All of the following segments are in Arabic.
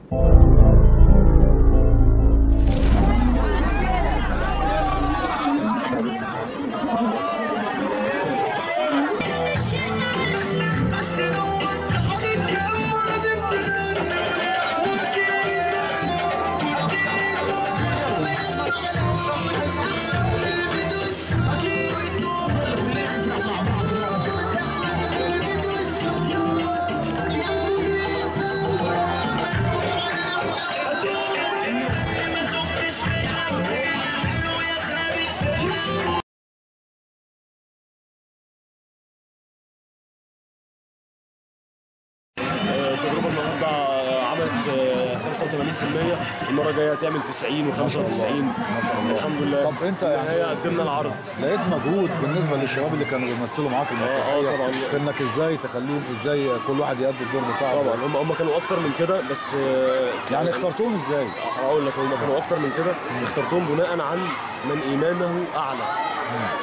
التجربه النهارده عملت 85%، المره الجايه هتعمل 90 و95. الحمد لله. طب انت يعني قدمنا العرض، لقيت مجهود بالنسبه للشباب اللي كانوا بيمثلوا معاك المسرحيه طبعا، في انك ازاي تخليهم ازاي كل واحد يأدي الدور بتاعه؟ طبعا هم كانوا اكتر من كده، بس يعني اخترتهم ازاي؟ هقول لك، هم كانوا اكتر من كده، اخترتهم بناء عن من ايمانه اعلى.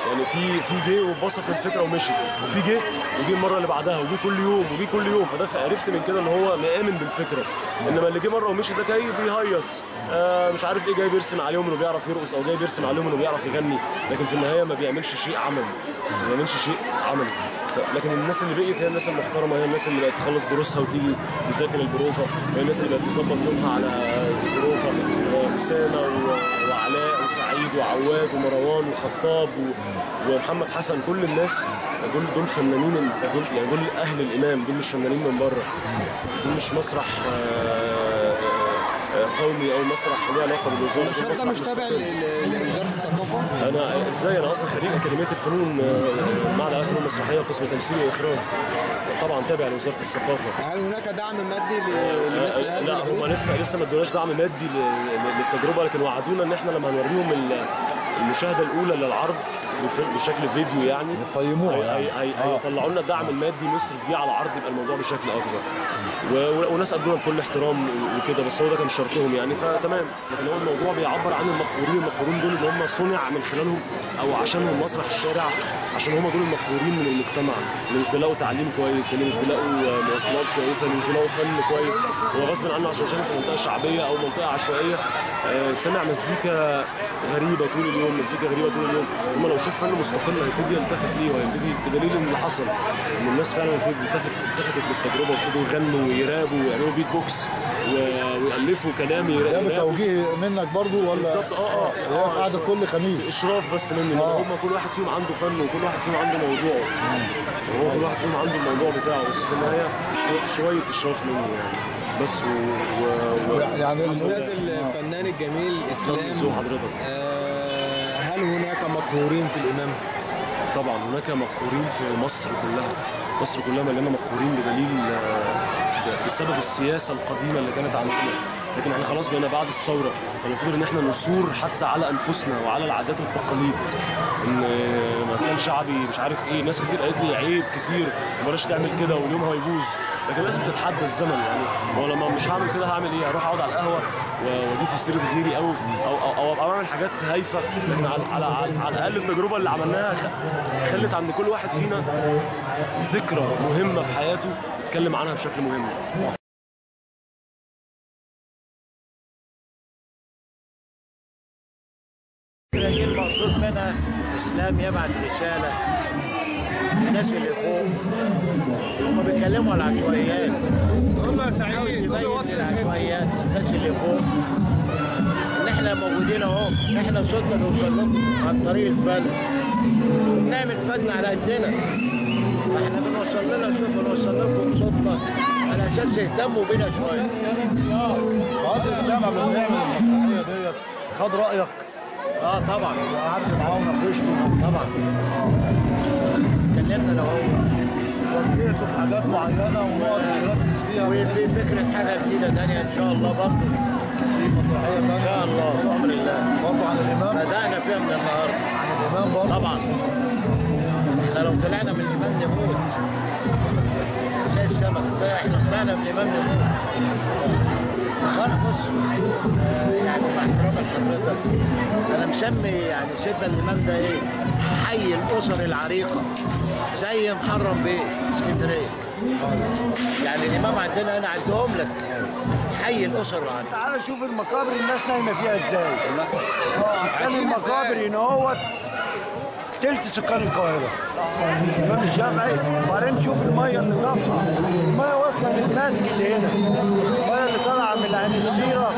يعني في جه وبسط الفكره ومشي، وفي جه المره اللي بعدها، وجه كل يوم، فده عرفت من كده ان هو مآمن بالفكره. انما اللي جه مره ومشي ده جاي بيهيص، مش عارف ايه، جاي بيرسم عليهم انه بيعرف يرقص، او جاي بيرسم عليهم انه بيعرف يغني، لكن في النهايه ما بيعملش شيء عملي. لكن الناس اللي بقيت هي الناس المحترمه، هي الناس اللي بقت تخلص دروسها وتيجي تذاكر البروفه، هي الناس اللي بقت تظبط يومها على البروفه، واسامه وعلاء وسعيد وعواد ومروان وخطاب ومحمد حسن. كل الناس دول فنانين، دول اهل الامام، دول مش فنانين من بره، دول مش مسرح قومي او مسرح له علاقه بالوزاره. انا مش تابع لوزاره الثقافه. انا ازاي، انا اصلا خريج اكاديميه الفنون، معهد الفنون المسرحيه، قسم تمثيل واخراج، طبعا تابع لوزاره الثقافه. هل هناك دعم مادي لمثل هذا؟ لا، هم لسه ما ادولناش دعم مادي للتجربه، لكن وعدونا ان احنا لما هنوريهم المشاهده الاولى للعرض بشكل فيديو يعني يقيموها، هيطلعوا لنا الدعم المادي نصرف بيه على العرض، يبقى الموضوع بشكل اكبر. وناس قدونا بكل احترام وكده، بس هو ده كان شرطهم يعني، فتمام. لكن هو الموضوع بيعبر عن المقهورين، المقهورين دول اللي هم صنع من خلالهم او عشانهم مسرح الشارع، عشان هم دول المقهورين من المجتمع، اللي مش بيلاقوا تعليم كويس، اللي مش بيلاقوا مواصلات كويسه، اللي مش بيلاقوا فن كويس، هو غصب عنه عشان شايف في منطقه شعبيه او منطقه عشوائيه سمع مزيكا غريبه طول اليوم، هم لو شاف فن مستقل هيبتدي يلتفت ليه، وهيبتدي بدليل ان اللي حصل ان الناس فعلا التفتت للتجربه، وابتدوا يغنوا ويرابوا ويعملوا بيت بوكس ويألفوا كلام يرابوا. ده توجيه منك برضو ولا؟ بالظبط. قاعده كل خميس اشراف بس مني، هم كل واحد فيهم عنده فن، وكل واحد فيهم عنده موضوعه، وهو كل واحد فيهم عنده الموضوع بتاعه، بس في النهايه شويه اشراف مني يعني بس. يعني الاستاذ الفنان الجميل اسلام، حضرتك هل هناك مقهورين في الامام؟ طبعا هناك مقهورين في مصر كلها، مصر كلها مليانه مقهورين بدليل بسبب السياسه القديمه اللي كانت عندنا، لكن احنا خلاص بقينا بعد الثوره، فالمفروض ان احنا نصور حتى على انفسنا وعلى العادات والتقاليد، ان مكان شعبي مش عارف ايه. ناس كتير قالت لي عيب كتير وبلاش تعمل كده واليوم هيبوظ، لكن لازم تتحدى الزمن يعني. هو لما مش هعمل كده هعمل ايه؟ هروح اقعد على القهوه واجيب في سيره غيري او اعمل حاجات هايفه، لكن على الاقل التجربه اللي عملناها خلت عند كل واحد فينا ذكرى مهمه في حياته يتكلم عنها بشكل مهم. هي المقصود منها الاسلام يبعت رساله للناس اللي فوق، هم بيتكلموا عن العشوائيات، هم سعيدين يبين العشوائيات الناس اللي فوق، ان احنا موجودين اهو، احنا صوتنا بيوصل لكم عن طريق الفن، بنعمل فن على قدنا، فاحنا بنوصل لكم صوتنا على اساس اهتموا بينا شويه. قائد الاسلام قبل ما نعمل المسرحيه ديت خد رايك؟ طبعا، وقعدت معاه وناقشته طبعا، اتكلمنا انا وهو، وجهته في حاجات معينه ونقعد نركز فيها، وفي فكره حاجه جديده ثانيه ان شاء الله برضه، في مسرحيه ثانيه ان شاء الله بامر الله برضه عن الامام، بدانا فيها من النهارده عن الامام برضه طبعا. احنا لو طلعنا من الامام نموت زي السمك، احنا طلعنا من الامام نموت. بص يعني مع احترامي لحضرتك، انا مسمي يعني سيدنا الامام ده ايه؟ حي الاسر العريقه، زي محرم بيه اسكندريه. يعني الامام عندنا هنا عندهم لك حي الاسر عليه. تعالى شوف المقابر الناس نايمه فيها ازاي. كان المقابر هنا اهوت تلت سكان القاهره. الامام الشافعي. وبعدين شوف الميه اللي طافحه، الميه واصله للمسجد هنا. الميه اللي طالعه من عن السيره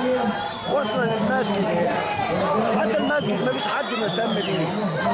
واصله للمسجد هنا. حتى المسجد مفيش حد مهتم بيه.